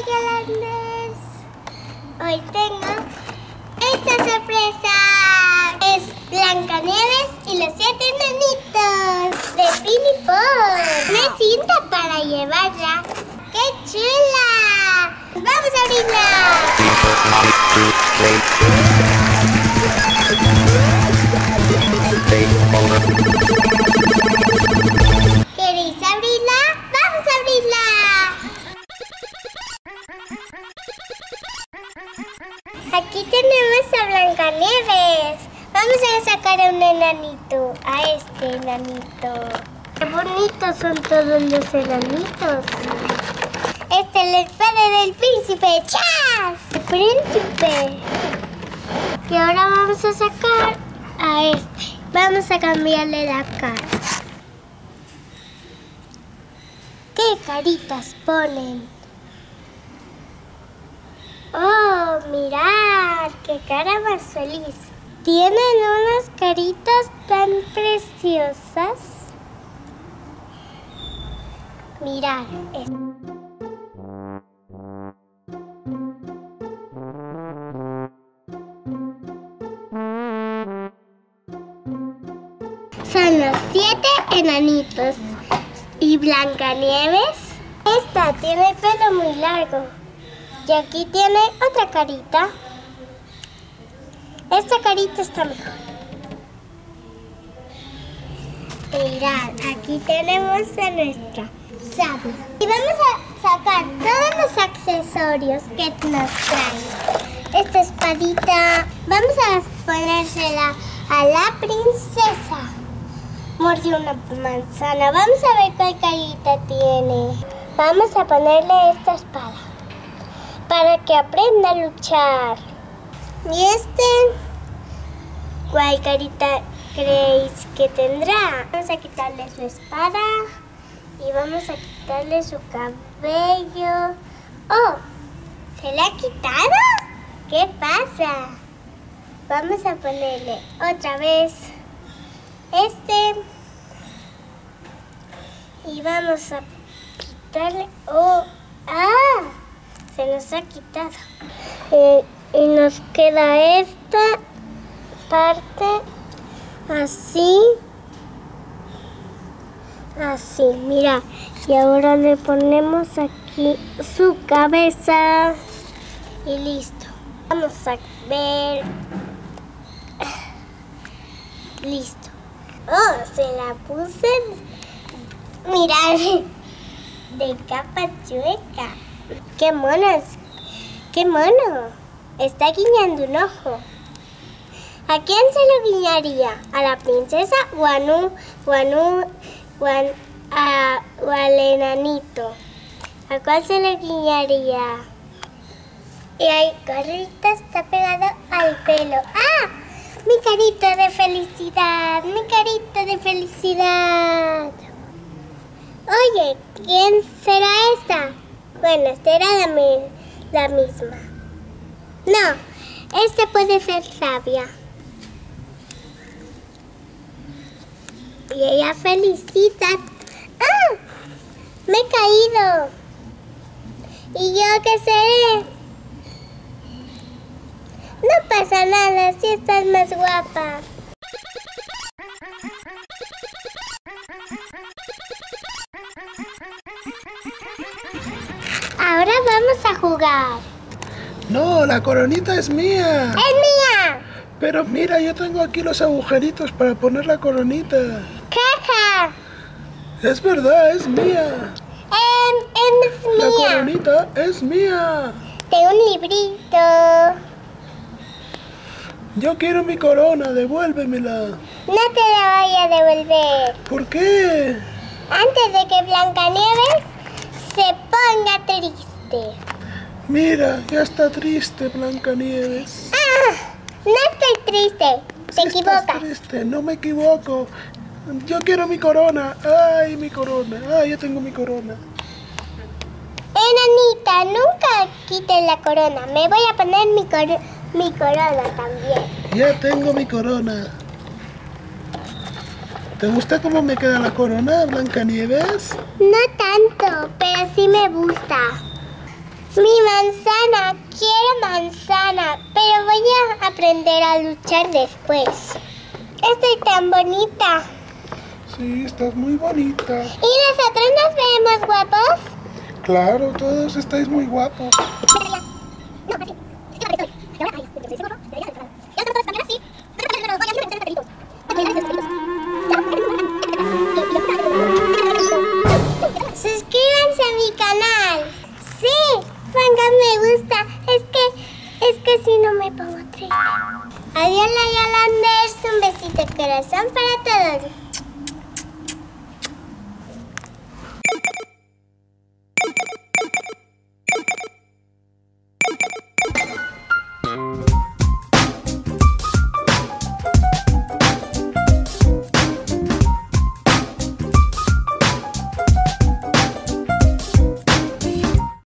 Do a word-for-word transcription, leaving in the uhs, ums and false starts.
LaiaLanders. Hoy tengo esta sorpresa. Es Blancanieves y los siete enanitos de Pinypon. Una cinta para llevarla. ¡Qué chula! ¡Vamos a abrirla! ¿Queréis abrirla? ¡Vamos a abrirla! Aquí tenemos a Blancanieves. Vamos a sacar a un enanito, a este enanito. ¡Qué bonitos son todos los enanitos! Este es el padre del príncipe, Chas. El príncipe. Y ahora vamos a sacar a este. Vamos a cambiarle la cara. ¡Qué caritas ponen! ¡Oh, mirad! ¡Qué cara más feliz! Tienen unas caritas tan preciosas. Mirad esto. Son los siete enanitos. Y Blancanieves, esta tiene el pelo muy largo. Y aquí tiene otra carita. Esta carita está mejor. Mirad, aquí tenemos a nuestra sabia. Y vamos a sacar todos los accesorios que nos traen. Esta espadita, vamos a ponérsela a la princesa. Mordió una manzana. Vamos a ver cuál carita tiene. Vamos a ponerle esta espada para que aprenda a luchar. ¿Y este? ¿Cuál carita creéis que tendrá? Vamos a quitarle su espada y vamos a quitarle su cabello. ¡Oh! ¿Se le ha quitado? ¿Qué pasa? Vamos a ponerle otra vez este y vamos a quitarle. ¡Oh! ¡Ah! Se nos ha quitado. Eh, y nos queda esta parte así. Así, mira. Y ahora le ponemos aquí su cabeza. Y listo. Vamos a ver. Listo. Oh, se la puse, mirad, de capa chueca. ¡Qué monos! ¡Qué mono! Está guiñando un ojo. ¿A quién se lo guiñaría? ¿A la princesa o a, nu, o a, nu, o a, a, o al enanito? ¿A cuál se lo guiñaría? Y ahí, carita está pegada al pelo. ¡Ah! Mi carita de felicidad, mi carita de felicidad. Oye, ¿quién será esta? Bueno, será la, mi la misma. No, esta puede ser sabia. Y ella felicita. ¡Ah! Me he caído. ¿Y yo qué seré? No pasa nada, si estás más guapa. Ahora vamos a jugar. No, la coronita es mía. ¡Es mía! Pero mira, yo tengo aquí los agujeritos para poner la coronita. ¡Caja! Es verdad, es mía. Eh, es mía. La coronita es mía. Tengo un librito. Yo quiero mi corona, devuélvemela. No te la voy a devolver. ¿Por qué? Antes de que Blancanieves se ponga triste. Mira, ya está triste Blancanieves. ¡Ah! No estoy triste, te equivocas. Estás triste, no me equivoco. Yo quiero mi corona. Ay, mi corona. Ay, yo tengo mi corona. Enanita, nunca quites la corona. Me voy a poner mi corona. Mi corona también. Ya tengo mi corona. ¿Te gusta cómo me queda la corona, Blancanieves? No tanto, pero sí me gusta. Mi manzana, quiero manzana, pero voy a aprender a luchar después. Estoy tan bonita. Sí, estás muy bonita. ¿Y nosotros nos vemos guapos? Claro, todos estáis muy guapos. Suscríbanse a mi canal. Sí, pongan me gusta. Es que, es que si no me pongo triste. Adiós, LaiaLanders. Un besito corazón para todos.